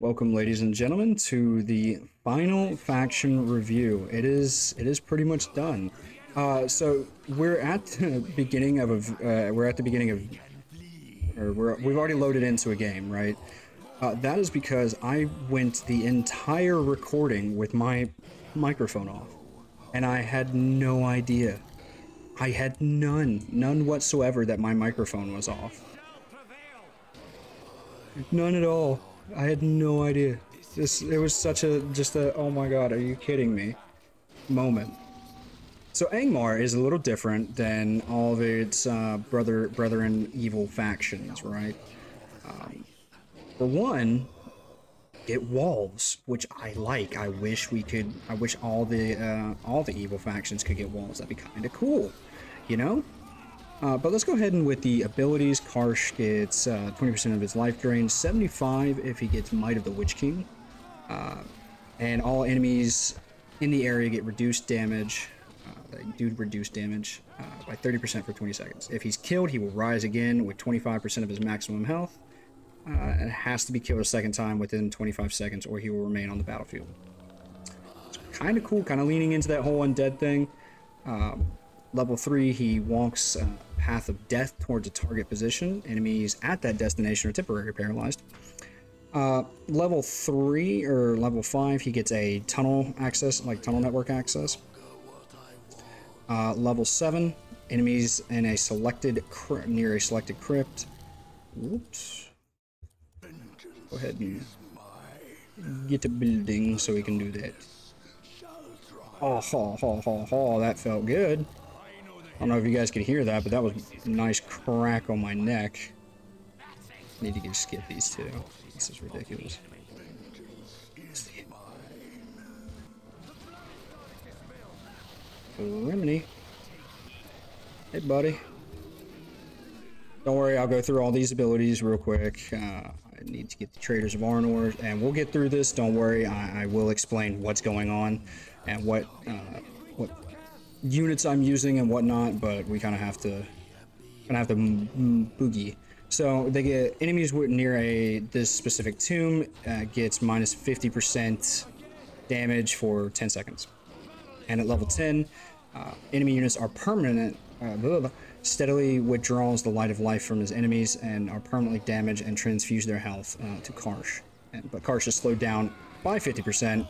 Welcome, ladies and gentlemen, to the final faction review. It is pretty much done. So we're at the beginning of we've already loaded into a game, right? That is because I went the entire recording with my microphone off, and I had no idea. I had none whatsoever that my microphone was off. None at all. I had no idea. It was such a, oh my god, are you kidding me moment. So Angmar is a little different than all of its brethren evil factions, right? For one, it wolves, which I like. I wish we could, I wish all the evil factions could get wolves. That'd be kind of cool, you know? But let's go ahead and with the abilities. Karsh gets 20% of his life drain, 75 if he gets Might of the Witch King. And all enemies in the area get reduced damage. They do reduce damage by 30% for 20 seconds. If he's killed, he will rise again with 25% of his maximum health. And has to be killed a second time within 25 seconds or he will remain on the battlefield. It's kind of cool, kind of leaning into that whole undead thing. Level 3, he walks a path of death towards a target position. Enemies at that destination are temporarily paralyzed. Level 3 or level 5, he gets a tunnel access, like tunnel network access. Level 7, enemies in a selected near a selected crypt. Whoops. Go ahead and get a building so we can do that. Oh, ho, ho, ho, ho, that felt good. I don't know if you guys could hear that, but that was a nice crack on my neck. Need to skip these two. This is ridiculous. Lemony. Hey, buddy. Don't worry, I'll go through all these abilities real quick. I need to get the Traitors of Arnor, and we'll get through this. Don't worry, I will explain what's going on and what units I'm using and whatnot, but we kind of have to boogie. So they get enemies near a this specific tomb gets minus 50% damage for 10 seconds. And at level 10, enemy units are permanent steadily withdraws the light of life from his enemies and are permanently damaged and transfuse their health to Karsh. But Karsh is slowed down by 50%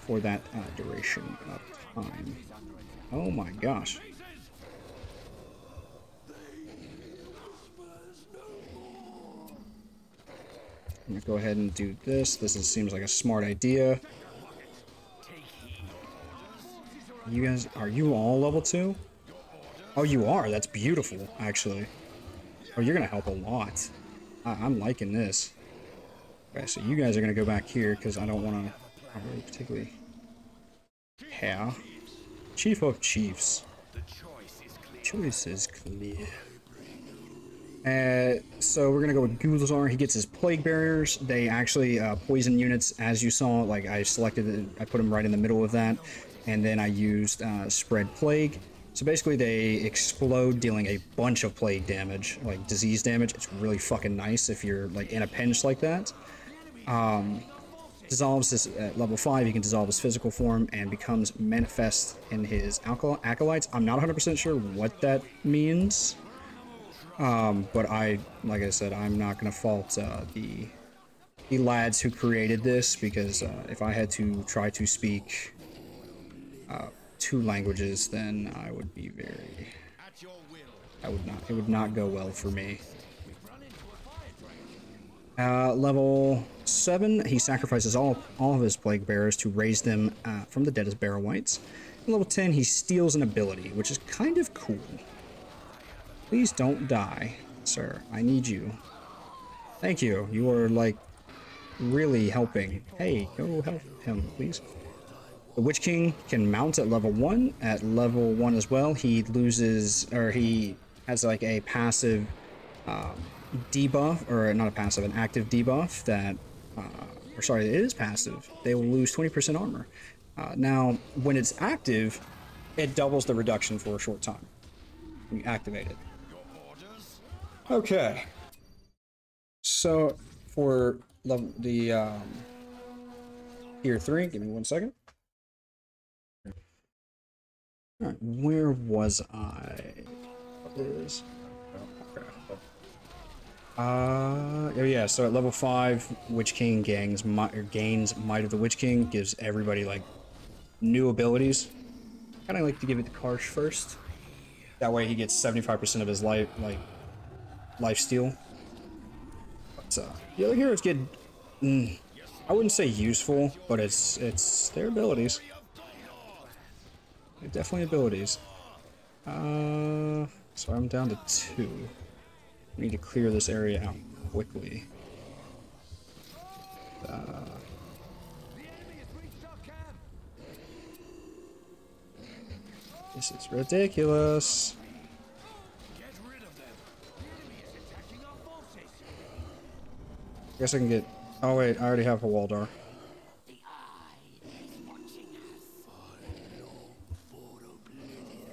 for that duration of time. Oh my gosh. I'm gonna go ahead and do this. Seems like a smart idea. You guys, are you all level 2? Oh, you are. That's beautiful, actually. Oh, you're gonna help a lot. I'm liking this. Okay, so you guys are gonna go back here because I don't want to really particularly. Yeah. Chief of Chiefs. Choice is clear. So we're gonna go with Gulzar. He gets his plague barriers. They actually poison units, as you saw. Like I selected, it, I put him right in the middle of that, and then I used spread plague. So basically, they explode, dealing a bunch of plague damage, like disease damage. It's really fucking nice if you're like in a pinch like that. Dissolves this at level 5. He can dissolve his physical form and becomes manifest in his acolytes. I'm not 100% sure what that means, but like I said, I'm not gonna fault the lads who created this because if I had to try to speak two languages, then I would be very. I would not. It would not go well for me. Level 7, he sacrifices all of his plague bearers to raise them from the dead as Barrow Wights. And level 10, he steals an ability, which is kind of cool. Please don't die, sir. I need you. Thank you. You are like really helping. Hey, go help him, please. The Witch King can mount at level 1. At level 1 as well, he loses, or he has like a passive debuff, or not a passive, an active debuff that, or sorry, it is passive. They will lose 20% armor. Now, when it's active, it doubles the reduction for a short time. You activate it. Okay. So for tier 3. Give me one second. All right, where was I? Yeah, so at level 5, Witch King gains Might of the Witch King, gives everybody like new abilities. Kind of like to give it to Karsh first. That way he gets 75% of his life, like life steal. But the other heroes get, I wouldn't say useful, but it's their abilities. They're definitely abilities. So I'm down to 2. I need to clear this area out quickly. This is ridiculous. Get rid of them. The enemy is attacking our forces. I guess I can get. Oh wait, I already have a Hwaldar. The eye is watching us. Follow for oblivion.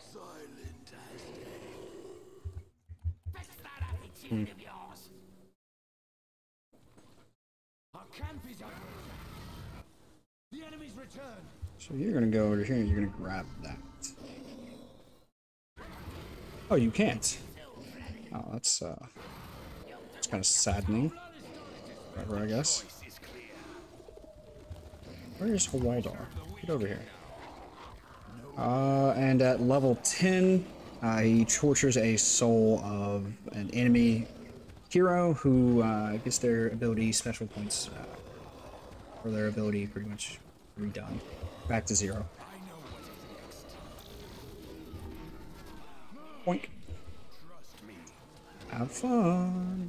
Silent as death. Best that attitude of yours. Our camp is under attack. The enemy's return. So you're gonna go over here and you're gonna grab that. Oh, you can't. Oh, that's kind of saddening. Whatever, I guess. Where's Hwaldar? Get over here. And at level 10, he tortures a soul of an enemy hero who gets their ability special points for their ability pretty much redone. Back to 0. Boink. Have fun.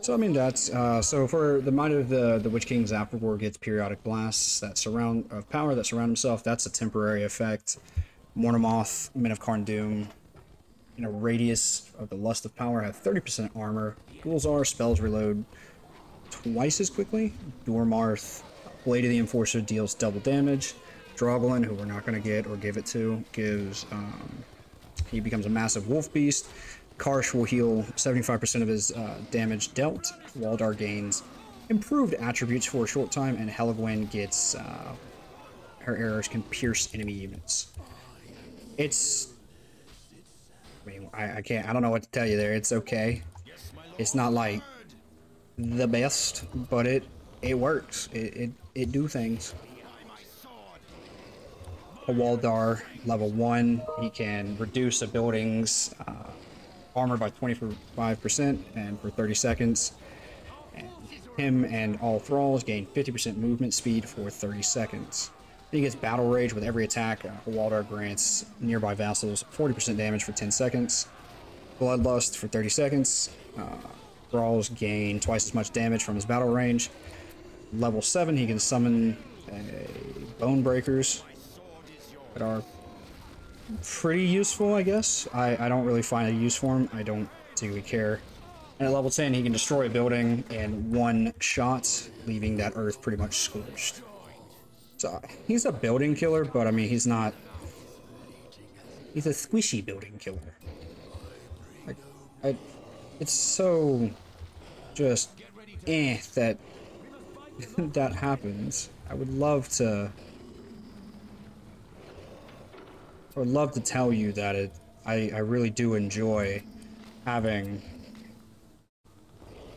So I mean that's so for the Might of the Witch King, Zaphragor gets periodic blasts that surround of power that surround himself. That's a temporary effect. Mornamoth, Men of Karn Doom, in a radius of the Lust of Power, have 30% armor. Gulzar spells reload twice as quickly. Durmarth, Blade of the Enforcer, deals double damage. Drauglin, who we're not going to get or give it to, gives he becomes a massive wolf beast. Karsh will heal 75% of his damage dealt. Hwaldar gains improved attributes for a short time, and Helegwen gets her arrows can pierce enemy units. It's, I mean, I can't, I don't know what to tell you there. It's okay. It's not like the best, but it works. It do things. Hwaldar, level 1, he can reduce a building's armor by 25% and for 30 seconds. And him and all thralls gain 50% movement speed for 30 seconds. He gets battle rage with every attack. Hwaldar grants nearby vassals 40% damage for 10 seconds. Bloodlust for 30 seconds. Thralls gain twice as much damage from his battle range. Level 7, he can summon Bone Breakers that are pretty useful, I guess. I don't really find a use for them. I don't particularly care. And at level 10, he can destroy a building in one shot, leaving that earth pretty much scorched. So he's a building killer, but I mean, he's not... He's a squishy building killer. Like, it's so... just... that... that happens. I would love to tell you that I really do enjoy having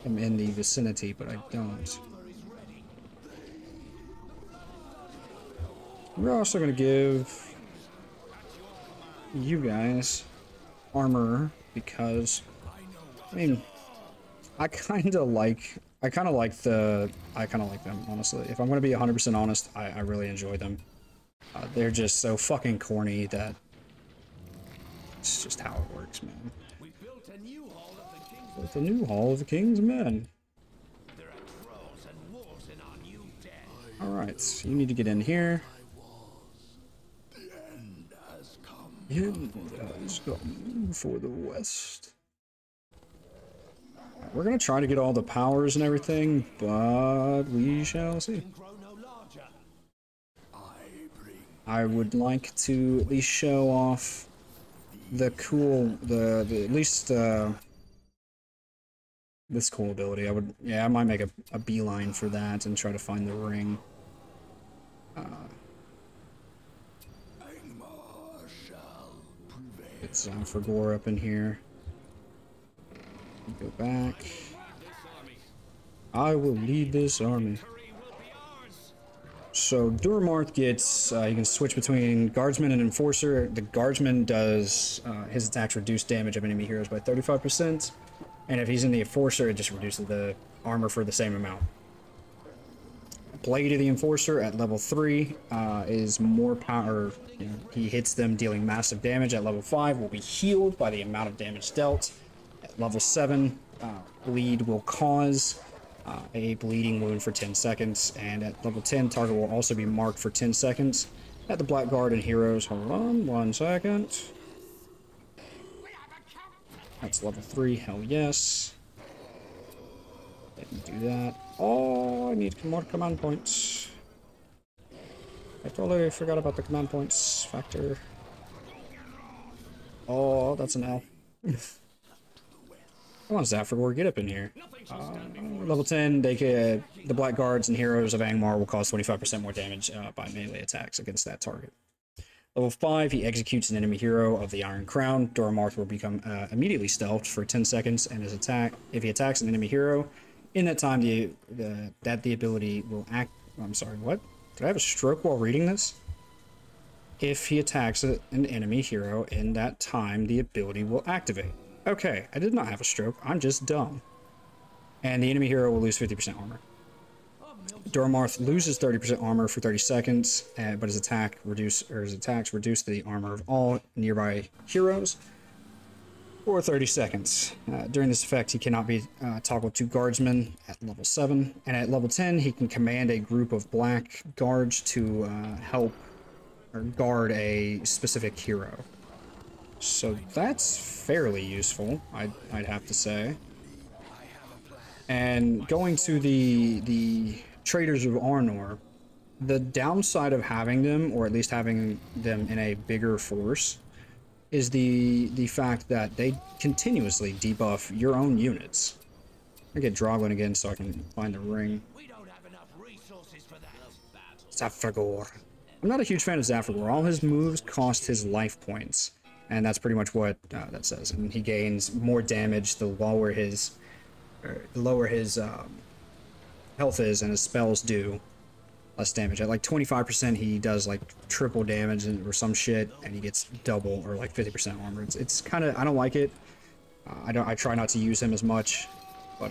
him in the vicinity, but I don't. We're also gonna give you guys armor because I mean I kind of like them, honestly. If I'm going to be 100% honest, I really enjoy them. They're just so fucking corny that it's just how it works, man. We built a new Hall of the King's Men. There are trolls and wolves in our new den. All right, so you need to get in here. The end has come. The end has come for the West. We're going to try to get all the powers and everything, but we shall see. I would like to at least show off the cool, the at least this cool ability. I would, yeah, I might make a beeline for that and try to find the ring. Get Zaphragor up in here. Go back. I will lead this army. So Durmarth gets, you can switch between Guardsman and Enforcer. The Guardsman does his attacks reduce damage of enemy heroes by 35%, and if he's in the Enforcer, it just reduces the armor for the same amount. Blade of the Enforcer at level 3 is more power. You know, he hits them dealing massive damage. At level 5 will be healed by the amount of damage dealt. At level 7, bleed will cause a bleeding wound for 10 seconds, and at level 10, target will also be marked for 10 seconds. At the Blackguard and heroes, hold on one second. That's level 3, hell yes. Let me do that. Oh, I need more command points. I totally forgot about the command points factor. Oh, that's an L. Come on, Zaphragor, get up in here. Level 10, they can, the Blackguards and heroes of Angmar will cause 25% more damage by melee attacks against that target. Level 5, he executes an enemy hero of the Iron Crown. Durmarth will become immediately stealthed for 10 seconds, and his attack, if he attacks an enemy hero, in that time the ability will act. I'm sorry, what? Did I have a stroke while reading this? If he attacks an enemy hero in that time, the ability will activate. Okay, I did not have a stroke. I'm just dumb. And the enemy hero will lose 50% armor. Durmarth loses 30% armor for 30 seconds, but his attack his attacks reduce the armor of all nearby heroes for 30 seconds. During this effect, he cannot be toggled to Guardsmen at level 7, and at level 10, he can command a group of Black Guards to help or guard a specific hero. So that's fairly useful, I'd have to say. And going to the Traitors of Arnor, the downside of having them, or at least having them in a bigger force, is the fact that they continuously debuff your own units. I get Drauglin again so I can find the ring. Zaphragor. I'm not a huge fan of Zaphragor. All his moves cost his life points. And that's pretty much what that says. And he gains more damage the lower his health is, and his spells do less damage. At like 25%, he does like triple damage or some shit, and he gets double or like 50% armor. It's kind of, I don't like it. I try not to use him as much, but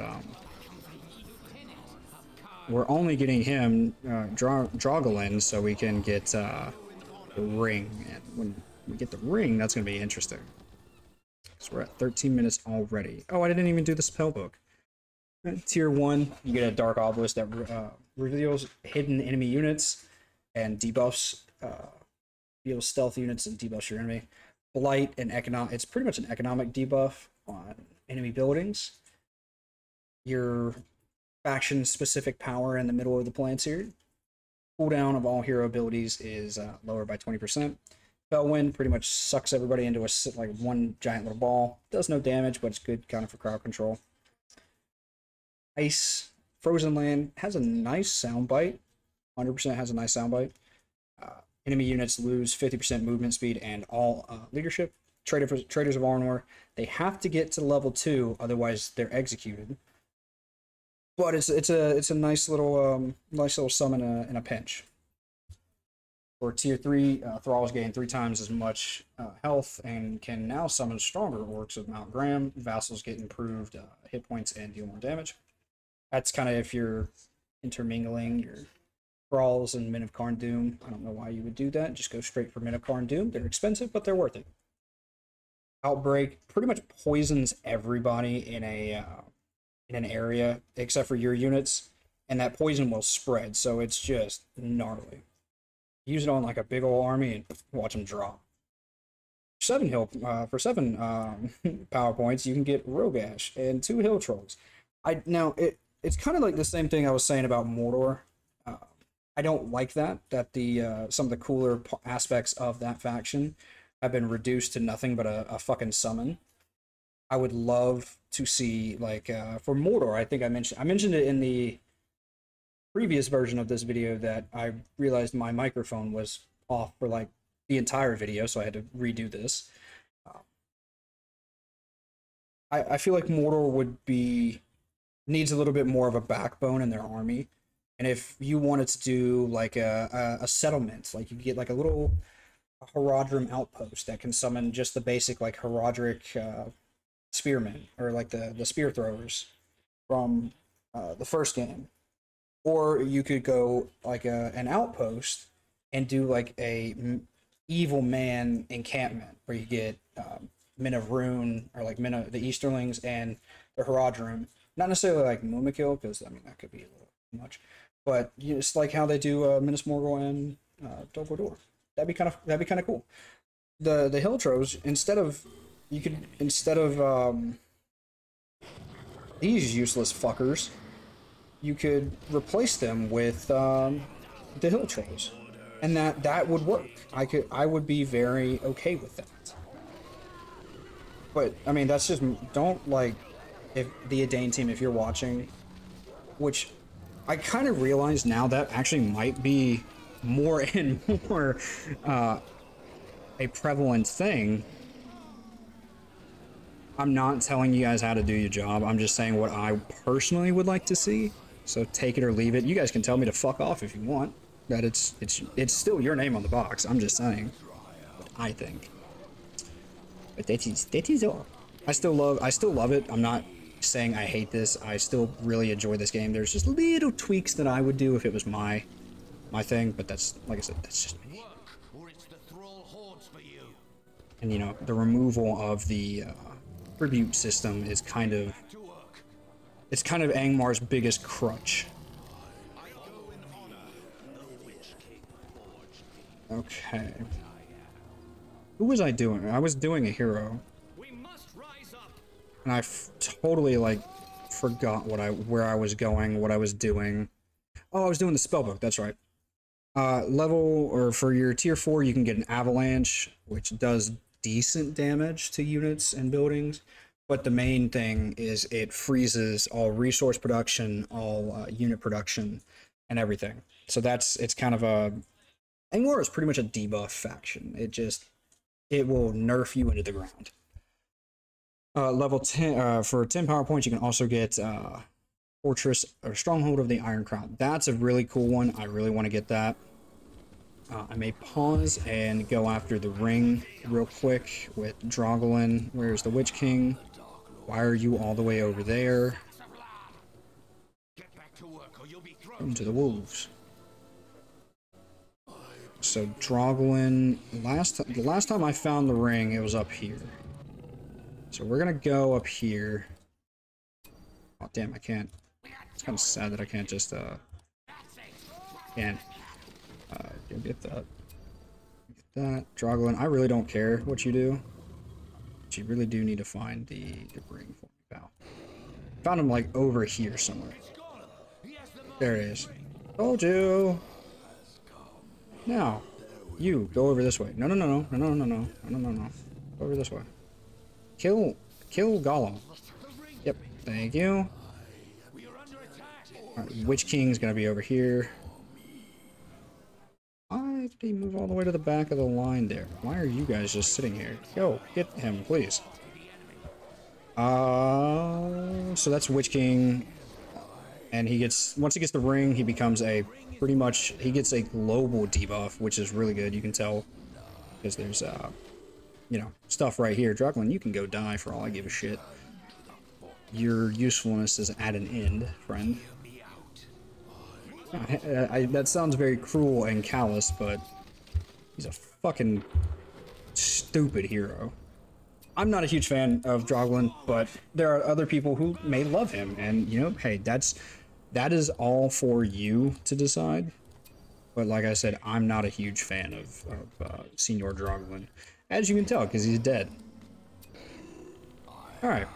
we're only getting him Drauglin, so we can get the ring. And when we get the ring, that's going to be interesting. So we're at 13 minutes already. Oh, I didn't even do the spell book. Tier 1, you get a Dark Obelisk that reveals hidden enemy units and debuffs, deals stealth units and debuffs your enemy. Blight and economic, it's pretty much an economic debuff on enemy buildings. Your faction specific power in the middle of the plans here. Cooldown of all hero abilities is lower by 20%. Bellwind pretty much sucks everybody into a like one giant little ball. Does no damage, but it's good kind of for crowd control. Ice, Frozen Land has a nice soundbite. 100% has a nice soundbite. Enemy units lose 50% movement speed and all leadership. Traitors of Arnor, they have to get to level 2, otherwise they're executed. But it's a nice little summon in a pinch. For tier 3, Thralls gain 3 times as much health and can now summon stronger orcs of Mount Graham. Vassals get improved hit points and deal more damage. That's kind of if you're intermingling your Thralls and Men of Karn Doom. I don't know why you would do that. Just go straight for Men of Karn Doom. They're expensive, but they're worth it. Outbreak pretty much poisons everybody in a in an area except for your units, and that poison will spread. So it's just gnarly. Use it on like a big old army and watch them drop. For seven power points, you can get Rogash and 2 hill trolls. Now it's kind of like the same thing I was saying about Mordor. I don't like that the some of the cooler aspects of that faction have been reduced to nothing but a fucking summon. I would love to see, like, for Mordor. I think I mentioned it in the previous version of this video that I realized my microphone was off for like the entire video, so I had to redo this. I feel like Mordor would be needs a little bit more of a backbone in their army, and if you wanted to do like a settlement, like you could get like a little Haradrim outpost that can summon just the basic like Haradric spearmen, or like the spear throwers from the first game, or you could go like an outpost and do like a evil man encampment where you get Men of Rune, or like Men of the Easterlings and the Haradrim. Not necessarily like Mumakil, because I mean that could be a little too much, but you know, just like how they do Minas Morgul and Dol Guldur. That'd be kind of cool. The Hiltros, instead of these useless fuckers, you could replace them with the Hiltros, and that would work. I would be very okay with that. But I mean, that's just don't like if the Edain team, if you're watching, which I kind of realize now that actually might be more and more a prevalent thing. I'm not telling you guys how to do your job. I'm just saying what I personally would like to see. So take it or leave it. You guys can tell me to fuck off if you want. That it's still your name on the box. I'm just saying what I think. But that is all. I still love it. I'm not saying I hate this. I still really enjoy this game. There's just little tweaks that I would do if it was my thing, but that's, like I said, that's just me. And you know, the removal of the tribute system is kind of Angmar's biggest crutch. Okay. Who was I doing? I was doing a hero. And I totally like forgot where I was going, what I was doing. Oh, I was doing the spellbook, that's right. Level, or for your tier 4, you can get an avalanche, which does decent damage to units and buildings. But the main thing is it freezes all resource production, all unit production, and everything. So it's kind of a... Angmar is pretty much a debuff faction. It will nerf you into the ground. Level 10, for 10 power points, you can also get Fortress or Stronghold of the Iron Crown. That's a really cool one. I really want to get that. I may pause and go after the ring real quick with Drauglin. Where's the Witch King? Why are you all the way over there? Come to the wolves. So Drauglin, the last time I found the ring, it was up here. So we're gonna go up here. Oh damn, I can't. It's kind of sad that I can't just get that. Get that. Drauglin, I really don't care what you do. But you really do need to find the ring for me, pal. Found him like over here somewhere. There it is. Told you. Now, you go over this way. No. Over this way. Kill Gollum. Yep. Thank you. Right, Witch King's gonna be over here. Why did he move all the way to the back of the line there? Why are you guys just sitting here? Go get him, please. So that's Witch King, and he gets once he gets the ring, he becomes a pretty much he gets a global debuff, which is really good. You can tell because there's you know, stuff right here. Drauglin, you can go die for all I give a shit. Your usefulness is at an end, friend. That sounds very cruel and callous, but he's a fucking stupid hero. I'm not a huge fan of Drauglin, but there are other people who may love him, and you know, hey, that is all for you to decide. But like I said, I'm not a huge fan of Senior Drauglin. As you can tell, because he's dead. Alright.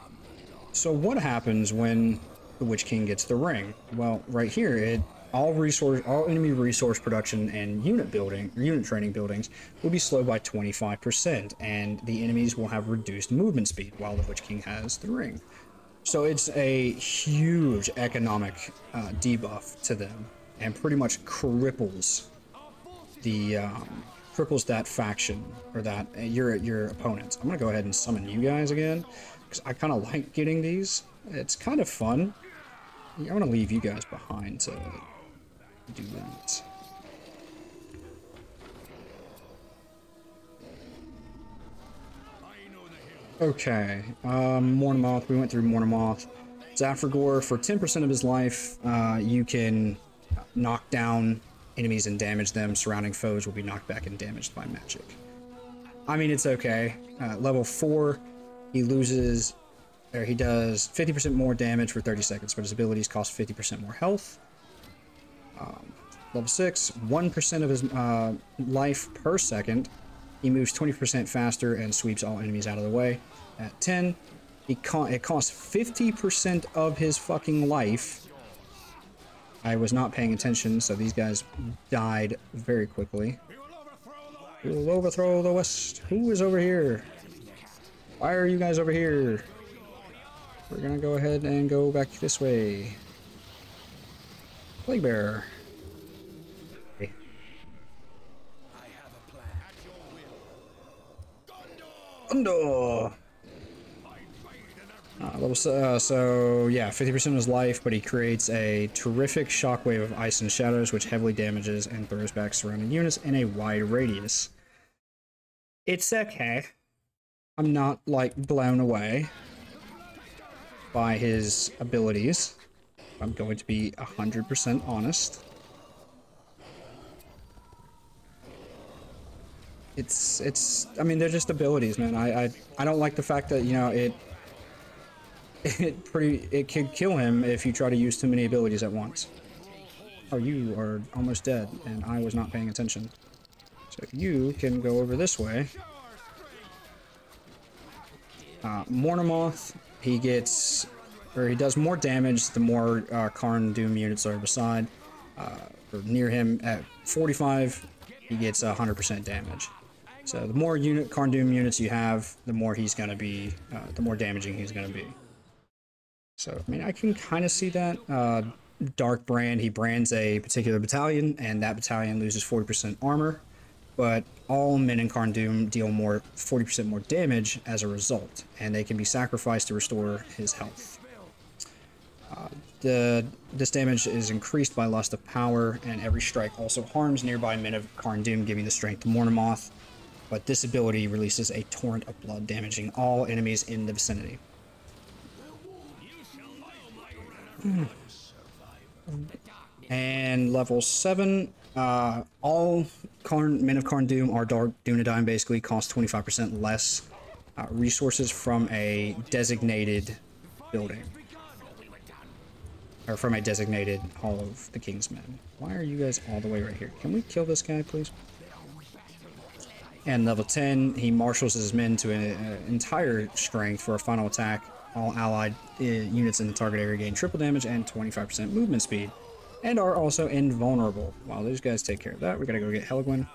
So what happens when the Witch King gets the ring? Well, right here, all enemy resource production and unit training buildings will be slowed by 25%, and the enemies will have reduced movement speed while the Witch King has the ring. So it's a huge economic debuff to them, and pretty much cripples the cripples that faction, or that your opponents. I'm gonna go ahead and summon you guys again, because I kind of like getting these. It's kind of fun. I'm gonna leave you guys behind to do that. Okay, Mornamoth, we went through Mornamoth. Zaphragor, for 10% of his life, you can knock down enemies and damage them. Surrounding foes will be knocked back and damaged by magic. I mean, it's okay. Level 4, he loses, or he does 50% more damage for 30 seconds, but his abilities cost 50% more health. Level 6, 1% of his life per second. He moves 20% faster and sweeps all enemies out of the way. At 10, it costs 50% of his fucking life. I was not paying attention, so these guys died very quickly. We will overthrow the West. Who is over here? Why are you guys over here? We're gonna go ahead and go back this way. Plague Bearer. So yeah, 50% of his life, but he creates a terrific shockwave of ice and shadows, which heavily damages and throws back surrounding units in a wide radius. It's okay. I'm not, like, blown away by his abilities. I'm going to be 100% honest. I mean, they're just abilities, man. I don't like the fact that, you know, it could kill him if you try to use too many abilities at once. Oh, you are almost dead, and I was not paying attention. So you can go over this way. Mornamoth, he gets, or he does more damage the more Karn Doom units are beside, or near him. At 45, he gets 100% damage. So the more Karn Dûm units you have, the more he's going to be, the more damaging he's going to be. So, I mean, I can kind of see that. Dark Brand, he brands a particular battalion, and that battalion loses 40% armor, but all men in Karn Dûm deal 40% more damage as a result, and they can be sacrificed to restore his health. This damage is increased by lust of power, and every strike also harms nearby men of Karn Dûm, giving the strength to Mornamoth. But this ability releases a torrent of blood, damaging all enemies in the vicinity. And level 7, all men of Karn Dûm are Dark Dunedain, basically, cost 25% less resources from a designated building. Or from a designated Hall of the King's Men. Why are you guys all the way right here? Can we kill this guy, please? And level 10, he marshals his men to an entire strength for a final attack. All allied units in the target area gain triple damage and 25% movement speed, and are also invulnerable. While these guys take care of that, we gotta go get Helegwen.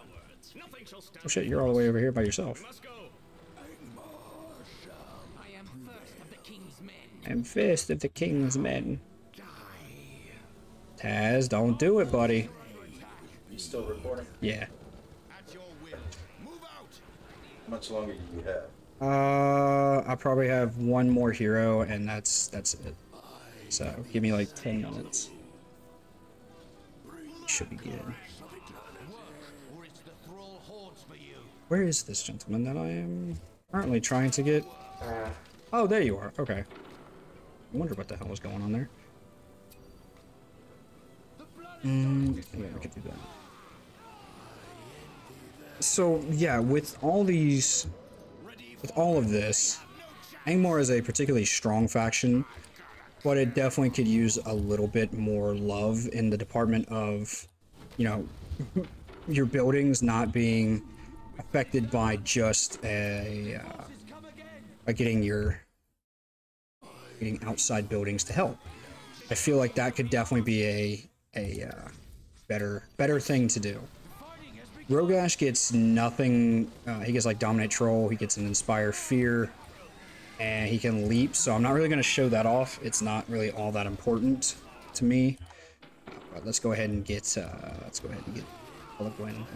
Oh shit, you're all the way over here by yourself. I'm first of the King's Men. Taz, don't do it, buddy. You still recording? Yeah. How much longer do you have? I probably have one more hero, and that's it. So give me like 10 minutes. Should be good. Where is this gentleman that I am currently trying to get? Oh, there you are. Okay. I wonder what the hell was going on there. Yeah, we could do that. So yeah, with all of this, Angmar is a particularly strong faction, but it definitely could use a little bit more love in the department of, you know, your buildings not being affected by just a by getting outside buildings to help. I feel like that could definitely be a better thing to do. Rogash gets nothing. He gets like Dominate Troll. He gets an Inspire Fear. and he can leap, so I'm not really going to show that off. It's not really all that important to me. But let's go ahead and get Helegwen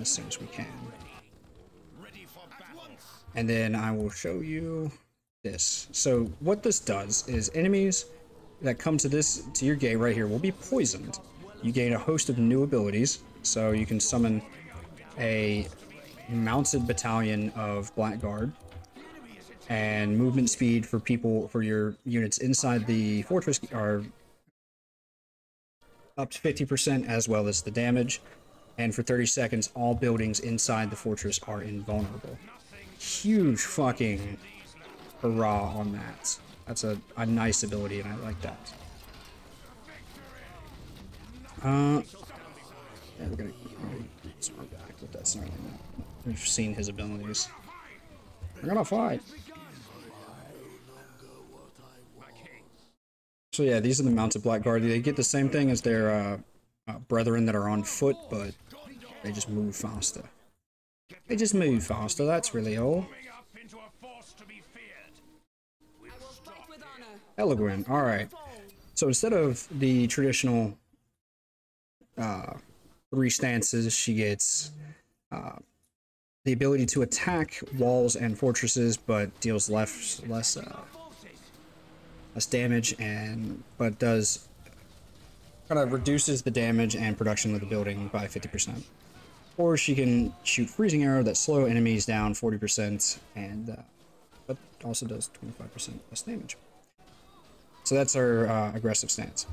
as soon as we can. And then I will show you this. So what this does is enemies that come to this, to your gate right here, will be poisoned. You gain a host of new abilities. So you can summon a mounted battalion of Blackguard and movement speed for people, for your units inside the fortress are up to 50%, as well as the damage. And for 30 seconds, all buildings inside the fortress are invulnerable. Huge fucking hurrah on that. That's a nice ability, and I like that. Yeah, we're gonna swing back with that snarling now. We've seen his abilities. We're gonna fight. So yeah, these are the mounted Blackguard. They get the same thing as their brethren that are on foot, but they just move faster. They just move faster. That's really all. Helegwen. All right. So instead of the traditional 3 stances, she gets the ability to attack walls and fortresses, but deals less damage, and but does kind of reduces the damage and production of the building by 50%. Or she can shoot freezing arrow that slow enemies down 40%, and but also does 25% less damage. So that's her aggressive stance.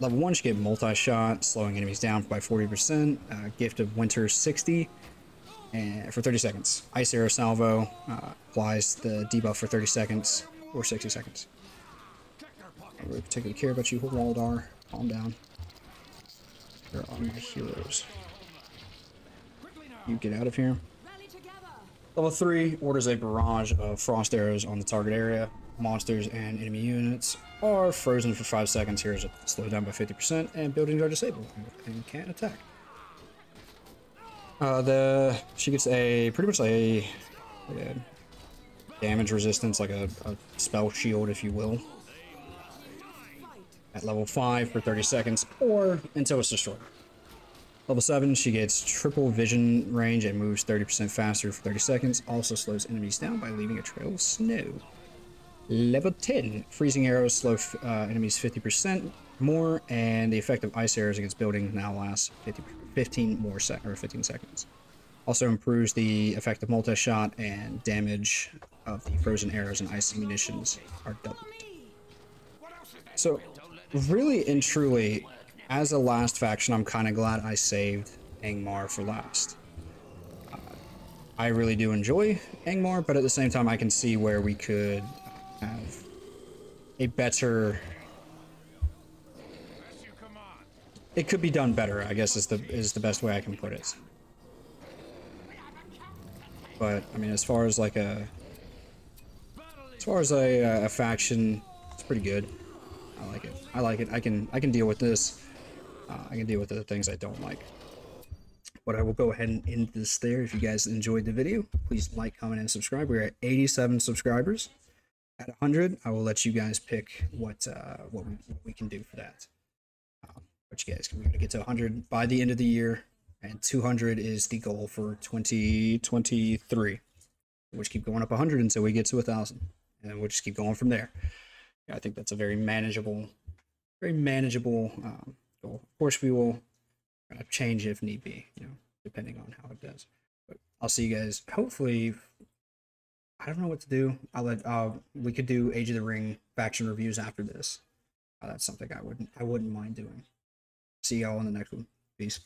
Level 1, she get multi-shot, slowing enemies down by 40%, Gift of Winter 60, and for 30 seconds. Ice Arrow Salvo applies the debuff for 30 seconds, or 60 seconds. I don't really particularly care about you, Hwaldar. Calm down. You're all my heroes. You get out of here. Level 3 orders a barrage of frost arrows on the target area. Monsters and enemy units are frozen for 5 seconds. Here's a slow down by 50%, and buildings are disabled and can't attack. She gets a pretty much a damage resistance, like a spell shield, if you will, at level 5 for 30 seconds or until it's destroyed. Level 7, she gets triple vision range and moves 30% faster for 30 seconds. Also slows enemies down by leaving a trail of snow. Level 10, freezing arrows slow enemies 50% more, and the effect of ice arrows against buildings now lasts 15 seconds. Also improves the effect of multi-shot, and damage of the frozen arrows and ice munitions are doubled. So really and truly, as a last faction, I'm kind of glad I saved Angmar for last. I really do enjoy Angmar, but at the same time I can see where we could have a better, it could be done better, I guess, is the best way I can put it. But I mean, as far as like a faction, it's pretty good. I like it. I can deal with this. I can deal with the things I don't like. But I will go ahead and end this there. If you guys enjoyed the video, please like, comment, and subscribe. We're at 87 subscribers. At 100, I will let you guys pick what we can do for that. But you guys, we're gonna get to 100 by the end of the year, and 200 is the goal for 2023. We'll just keep going up 100 until we get to 1,000, and we'll just keep going from there. Yeah, I think that's a very manageable goal. Of course, we will change if need be, you know, depending on how it does. But I'll see you guys. Hopefully, I don't know what to do. We could do Age of the Ring faction reviews after this. That's something I wouldn't mind doing. See y'all in the next one. Peace.